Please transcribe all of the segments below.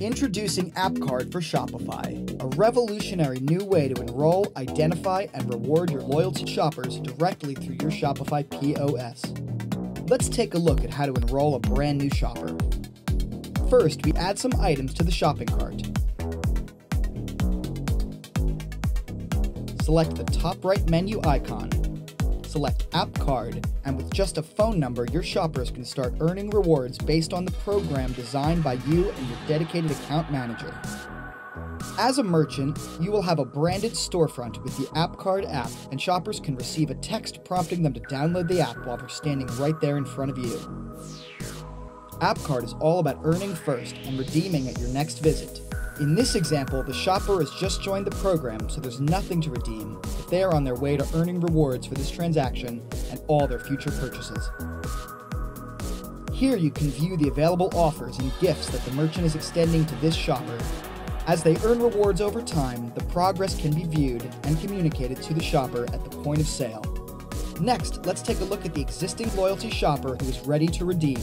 Introducing AppCard for Shopify, a revolutionary new way to enroll, identify, and reward your loyalty shoppers directly through your Shopify POS. Let's take a look at how to enroll a brand new shopper. First, we add some items to the shopping cart. Select the top right menu icon. Select App Card, and with just a phone number, your shoppers can start earning rewards based on the program designed by you and your dedicated account manager. As a merchant, you will have a branded storefront with the App Card app, and shoppers can receive a text prompting them to download the app while they're standing right there in front of you. App Card is all about earning first and redeeming at your next visit. In this example, the shopper has just joined the program, so there's nothing to redeem, but they are on their way to earning rewards for this transaction and all their future purchases. Here you can view the available offers and gifts that the merchant is extending to this shopper. As they earn rewards over time, the progress can be viewed and communicated to the shopper at the point of sale. Next, let's take a look at the existing loyalty shopper who is ready to redeem.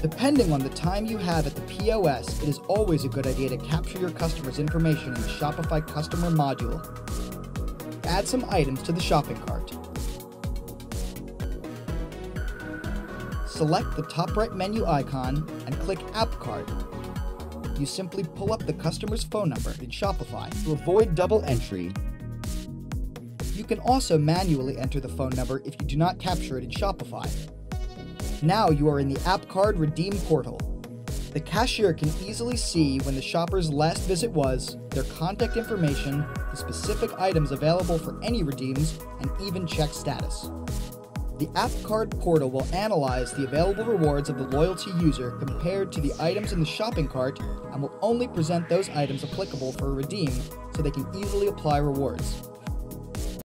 Depending on the time you have at the POS, it is always a good idea to capture your customers' information in the Shopify Customer module. Add some items to the shopping cart. Select the top right menu icon and click App Card. You simply pull up the customer's phone number in Shopify to avoid double entry. You can also manually enter the phone number if you do not capture it in Shopify. Now you are in the App Card Redeem portal. The cashier can easily see when the shopper's last visit was, their contact information, the specific items available for any redeems, and even check status. The App Card portal will analyze the available rewards of the loyalty user compared to the items in the shopping cart and will only present those items applicable for a redeem so they can easily apply rewards.